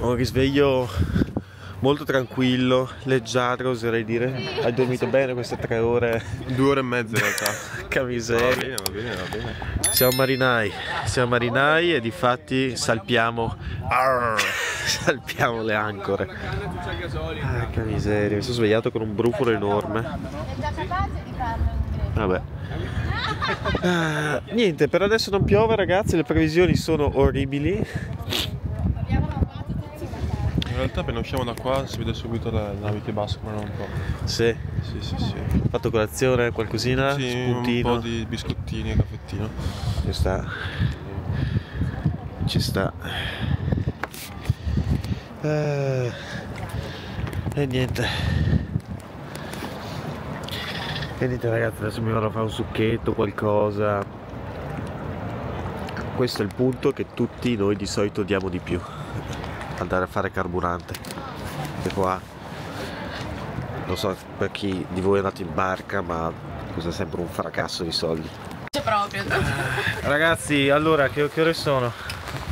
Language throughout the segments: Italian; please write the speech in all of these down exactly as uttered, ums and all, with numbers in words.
Un risveglio molto tranquillo, leggiadro oserei dire. Hai dormito bene queste tre ore? Due ore e mezza in realtà. Che miseria. Va bene, va bene, va bene. Siamo marinai, siamo marinai e difatti salpiamo. Arr, salpiamo le ancore. Ah, che miseria, mi sono svegliato con un brufolo enorme. Vabbè. Ah, niente, per adesso non piove ragazzi, le previsioni sono orribili. In realtà appena usciamo da qua si vede subito la nave che bascola un po'. Sì. Sì, sì, sì. Fatto colazione, qualcosina? Sì, spuntino. Un po' di biscottini e caffettino. Ci sta. Ci sta. Eh, e niente. E niente ragazzi, adesso mi vado a fare un succhetto, qualcosa. Questo è il punto che tutti noi di solito diamo di più. Andare a fare carburante, e qua non so per chi di voi è andato in barca, ma questo è sempre un fracasso di soldi. C'è proprio. Ragazzi, allora che, che ore sono?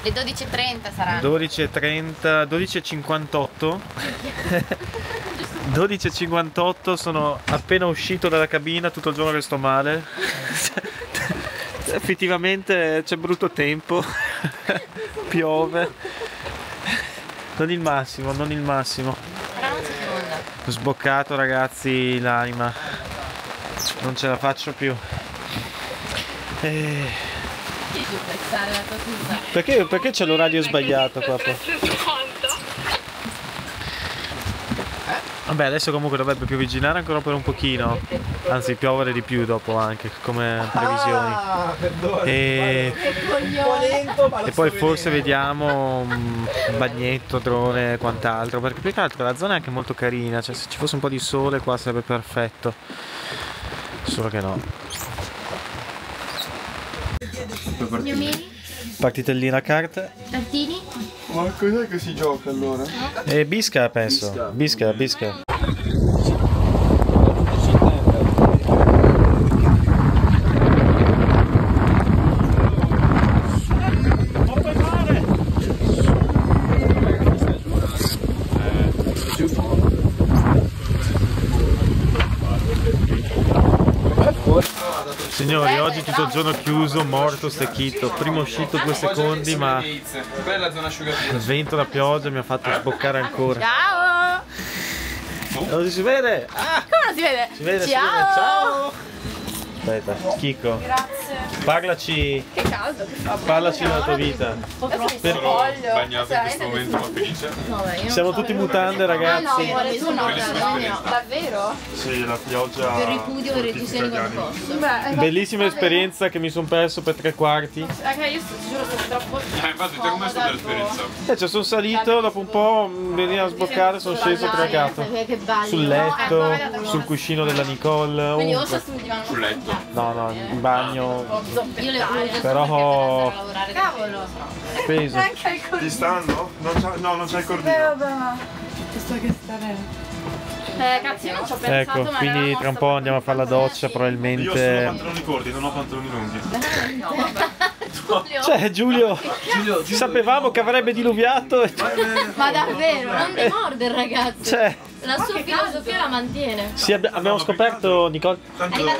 Le dodici e trenta saranno. dodici e trenta, dodici e cinquantotto. dodici e cinquantotto, sono appena uscito dalla cabina, tutto il giorno che sto male. Effettivamente c'è brutto tempo. Piove. Non il massimo, non il massimo. Ho sboccato ragazzi l'anima. Non ce la faccio più. E... Perché, perché c'è l'orario sbagliato qua? Vabbè, adesso comunque dovrebbe più vigilare ancora per un pochino. Anzi, piovere di più dopo anche, come previsioni. Ah, e... e poi forse vediamo un bagnetto, drone e quant'altro, perché più che altro la zona è anche molto carina, cioè se ci fosse un po' di sole qua sarebbe perfetto, solo che no. Partitellina a carte. Tartini. Ma cos'è che si gioca allora? E bisca penso, bisca, bisca. Signori, oggi tutto il giorno chiuso, morto, stecchito, primo uscito due secondi, ma il vento, la pioggia mi ha fatto sboccare ancora. Ciao! Non si vede? Ah, come non si vede? Si vede, ciao! Si vede. Ciao! Aspetta, Chico. Grazie. Parlaci. Che caldo che fa. Parlaci della tua vita. Per voglio. Bagnato in questo momento, ma felice. No, siamo tutti in mutande, ragazzi. Ah, no, tu no, Antonio. Davvero? Sì, la pioggia. Per ripudio e riduzione del posto. Bellissima esperienza che mi sono perso per tre quarti. Anche io ti giuro sono troppo. Eh, infatti, te come è stata l'esperienza? Eh, cioè sono salito, dopo un po' veniva a sboccare, sono sceso e cagato. Sul letto, sul cuscino della Nicole. Quindi o sto sul divano. Sul letto. No, no, in bagno. Io le volevo però lavorare. Cavolo! Peso. Ti stanno? No, non c'è il cordino. Eh vabbè, ma sto che stare. Eh cazzo, io non ci ho pensato. Ecco, quindi tra un po' andiamo a fare la doccia probabilmente. Io sono pantaloni corti, non ho pantaloni lunghi. Giulio. Cioè Giulio, Giulio, Giulio sapevamo Giulio. Che avrebbe diluviato. E... Ma davvero, non demorde il ragazzo. Cioè, la sua filosofia la mantiene. Sì, abbiamo scoperto, Nicole,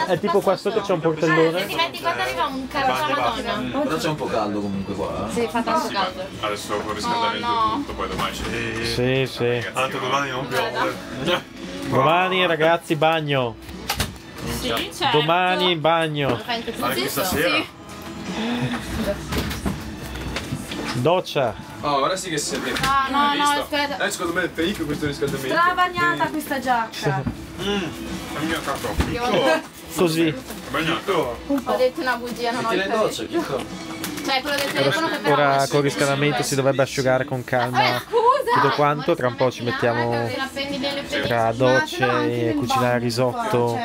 è tipo qua sotto c'è un portellone. Se ti metti quando arriva un carro madonna. Però c'è un po' caldo comunque qua. Sì, fa tanto caldo. Adesso con riscaldamento tutto, poi domani c'è. Sì, sì. Tanto domani non piove. Domani ragazzi bagno. Sì, certo. Domani bagno. Anche stasera. Doccia. Oh, ora sì che siete. Ah, no, no, no, aspetta. Eh, secondo me è pericolo questo riscaldamento. L'ha bagnata e... questa giacca. Mmm, la mia cacca. Io... Così. Bagnato. Ho detto una bugia, non ho capito. Che doccia, Chico? Cioè, quello del telefono che però... Ora col riscaldamento si dovrebbe asciugare con calma. Tutto quanto, tra un po' ci mettiamo tra docce, cucinare risotto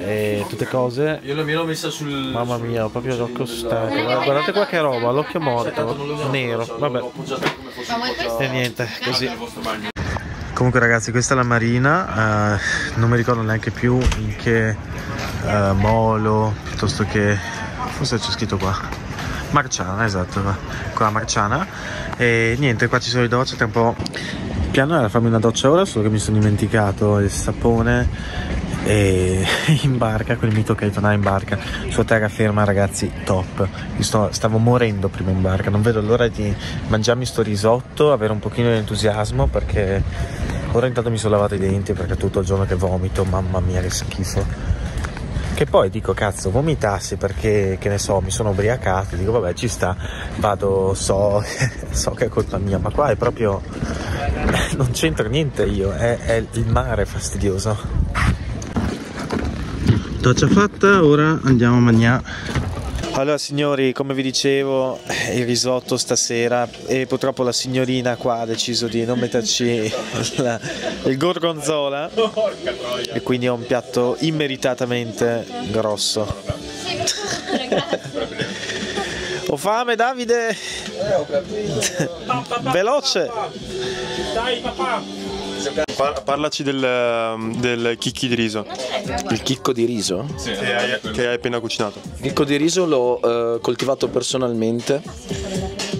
e tutte cose. Io la mia l'ho messa sul... Mamma mia, ho proprio l'occhio stanco. Guardate qua che roba, l'occhio morto, nero, vabbè. E niente, così. Comunque ragazzi, questa è la marina, uh, non mi ricordo neanche più in che uh, molo, piuttosto che... Forse c'è scritto qua. Marciana, esatto, qua Marciana. E niente, qua ci sono le docce, tra un po' il piano era farmi una doccia ora, solo che mi sono dimenticato il sapone e in barca, quel mito che tornare in barca su terraferma, ragazzi, top. Mi sto, stavo morendo prima in barca, non vedo l'ora di mangiarmi sto risotto, avere un pochino di entusiasmo, perché ora intanto mi sono lavato i denti perché è tutto il giorno che vomito, mamma mia che schifo. Che poi dico, cazzo, vomitassi perché, che ne so, mi sono ubriacato, dico vabbè ci sta, vado, so, so che è colpa mia, ma qua è proprio, non c'entra niente io, è, è il mare fastidioso. Doccia fatta, ora andiamo a mangiare. Allora signori, come vi dicevo, il risotto stasera, e purtroppo la signorina qua ha deciso di non metterci la, il gorgonzola, e quindi è un piatto immeritatamente grosso. Ho fame, Davide! Veloce! Dai papà! Par parlaci del, del chicchi di riso. Il chicco di riso? Sì, che, hai, che hai appena cucinato. Il chicco di riso l'ho uh, coltivato personalmente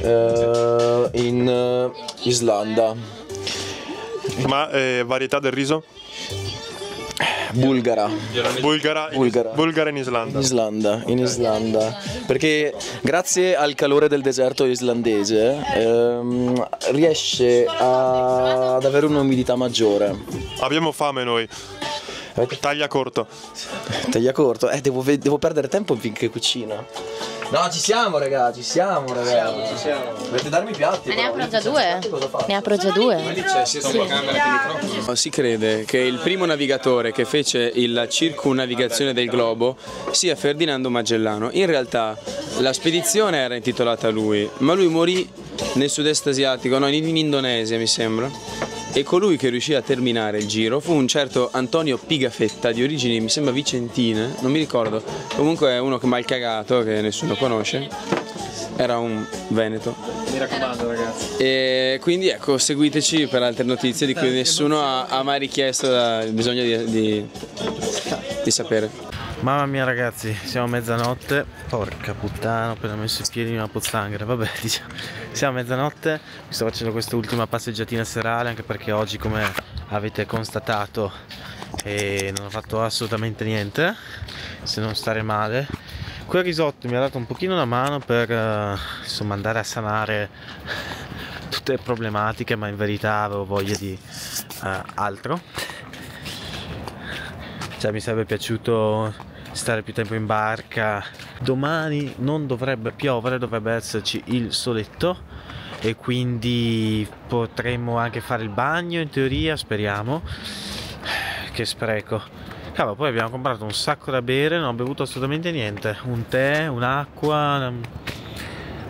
uh, in uh, Islanda. Ma eh, varietà del riso? Bulgara. Bulgara, Bulgara. Bulgara in Islanda. In Islanda, in Islanda. Perché grazie al calore del deserto islandese ehm, riesce a, ad avere un'umidità maggiore. Abbiamo fame noi. Taglia corto. Taglia corto. Eh, devo, devo perdere tempo finché cucina. No, ci siamo raga, ci siamo raga. Ci siamo. Dovete darmi i piatti. Ma ne apro già due. Ne apro già due. Ma lì c'è sì. Si crede che il primo navigatore che fece la circunnavigazione del globo sia Ferdinando Magellano. In realtà la spedizione era intitolata a lui, ma lui morì nel sud-est asiatico, no, in Indonesia mi sembra. E colui che riuscì a terminare il giro fu un certo Antonio Pigafetta, di origini mi sembra vicentine, non mi ricordo, comunque è uno che mal cagato, che nessuno conosce, era un veneto. Mi raccomando ragazzi. E quindi ecco, seguiteci per altre notizie di cui nessuno ha, ha mai richiesto da, bisogno di, di, di sapere. Mamma mia ragazzi, siamo a mezzanotte, porca puttana, ho appena messo i piedi in una pozzanghera, vabbè diciamo, siamo a mezzanotte, mi sto facendo questa ultima passeggiatina serale, anche perché oggi, come avete constatato, eh, non ho fatto assolutamente niente, se non stare male. Quel risotto mi ha dato un pochino la mano per eh, insomma andare a sanare tutte le problematiche, ma in verità avevo voglia di eh, altro, cioè mi sarebbe piaciuto stare più tempo in barca. Domani non dovrebbe piovere, dovrebbe esserci il soletto e quindi potremmo anche fare il bagno, in teoria, speriamo. Che spreco. Cavolo, poi abbiamo comprato un sacco da bere, non ho bevuto assolutamente niente, un tè, un'acqua, una...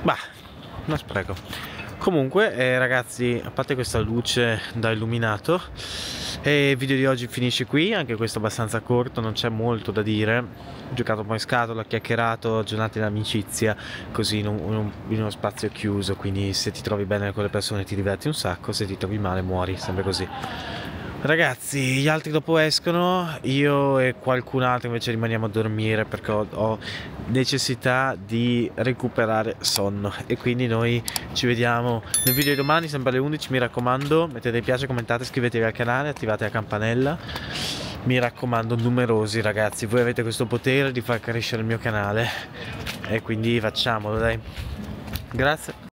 bah, uno spreco. Comunque eh, ragazzi, a parte questa luce da illuminato, e il video di oggi finisce qui, anche questo abbastanza corto, non c'è molto da dire. Ho giocato un po' in scatola, chiacchierato, giornate d'amicizia, così in, un, in uno spazio chiuso, quindi se ti trovi bene con le persone ti diverti un sacco, se ti trovi male muori, sempre così. Ragazzi, gli altri dopo escono, io e qualcun altro invece rimaniamo a dormire perché ho, ho necessità di recuperare sonno, e quindi noi ci vediamo nel video di domani sempre alle undici, mi raccomando, mettete mi piace, commentate, iscrivetevi al canale, attivate la campanella, mi raccomando, numerosi ragazzi, voi avete questo potere di far crescere il mio canale e quindi facciamolo, dai, grazie.